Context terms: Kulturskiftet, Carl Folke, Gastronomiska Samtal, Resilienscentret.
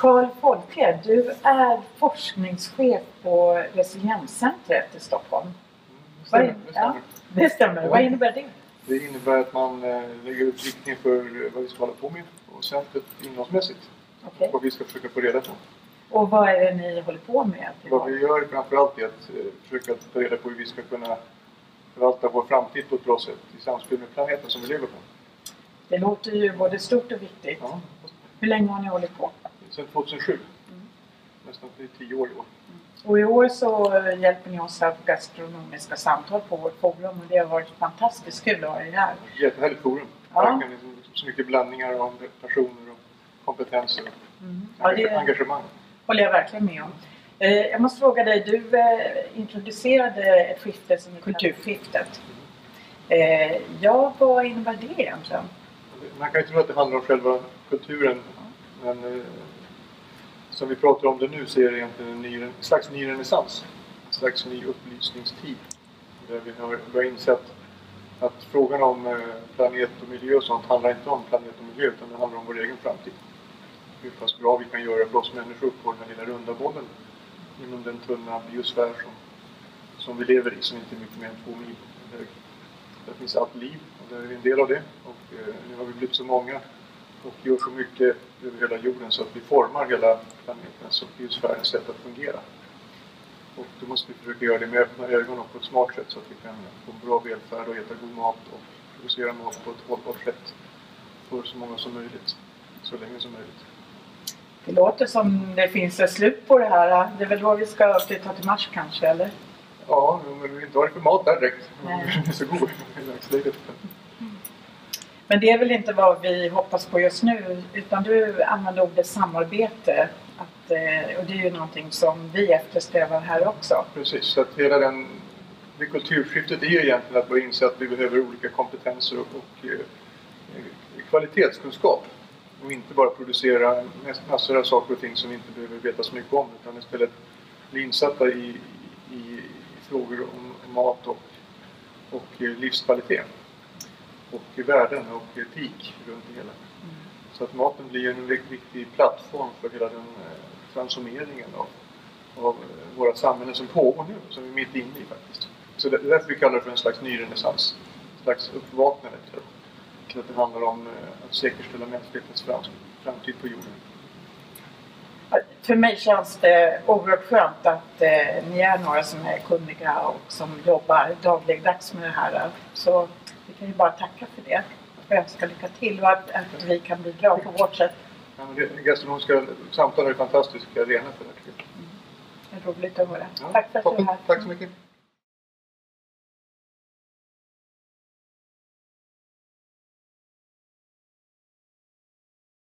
Carl Folke, du är forskningschef på Resilienscentret i Stockholm. Stämmer, det stämmer. Vad innebär det? Det innebär att man lägger upp riktning för vad vi ska hålla på med och centret innehållsmässigt. Okay. Vad vi ska försöka få reda på. Och vad är det ni håller på med? Vad vi gör framförallt är att försöka ta reda på hur vi ska kunna förvalta vår framtid på ett bra sätt i samspel med planeten som vi lever på. Det låter ju både stort och viktigt. Ja. Hur länge har ni hållit på? Sedan 2007. Mm. Nästan 10 år i år. Mm. Och i år så hjälper ni oss här på Gastronomiska Samtal på vårt forum. Och det har varit fantastiskt kul att ha er här. Jättehärligt forum. Ja. Så mycket blandningar av personer och kompetenser och engagemang. Håller jag verkligen med om. Jag måste fråga dig, du introducerade ett skifte som är kulturskiftet. Ja, vad innebär det egentligen? Man kan ju tro att det handlar om själva kulturen, men som vi pratar om det nu så är det egentligen en slags ny renässans, en slags ny upplysningstid. Där vi har insett att frågan om planet och miljö och sånt handlar inte om planet och miljö utan det handlar om vår egen framtid. Hur pass bra vi kan göra för oss människor på den här lilla runda bollen inom den tunna biosfär som vi lever i, som inte är mycket mer än 2 mil hög. Där finns allt liv och där är vi en del av det, och nu har vi blivit så många och gör så mycket över hela jorden så att vi formar hela planetens och biosfärens sätt att fungera. Och då måste vi försöka göra det med öppna ögon och på ett smart sätt så att vi kan få en bra välfärd och äta god mat och producera mat på ett hållbart sätt för så många som möjligt, så länge som möjligt. Det låter som det finns ett slut på det här. Det är väl då vi ska flytta till Mars kanske, eller? Ja, men vi inte har det för mat där direkt. Nej. Det är så god i dagsläget. Men det är väl inte vad vi hoppas på just nu, utan du använder ordet samarbete. Och det är ju någonting som vi eftersträvar här också. Precis, så att hela det kulturskiftet är ju egentligen att börja inse att vi behöver olika kompetenser och kvalitetskunskap. Och inte bara producera massor av saker och ting som vi inte behöver veta så mycket om, utan istället bli insatta i frågor om mat och livskvalitet och värden och etik runt det hela. Mm. Så att maten blir en viktig plattform för hela den transformeringen av våra samhällen som pågår nu, som vi är mitt inne i faktiskt. Så det är därför vi kallar det för en slags nyrenässans, en slags uppvaknande. Att det handlar om att säkerställa mänsklighetens framtid på jorden. För mig känns det oerhört skönt att ni är några som är kunniga och som jobbar dagligdags med det här. Så vi kan ju bara tacka för det. Jag önskar lycka till och att vi kan bli bra på vårt sätt. Ja, gastronomiska samtal är fantastiska arenor för det. Det är roligt att höra. Ja, tack för att du var här. Tack så mycket.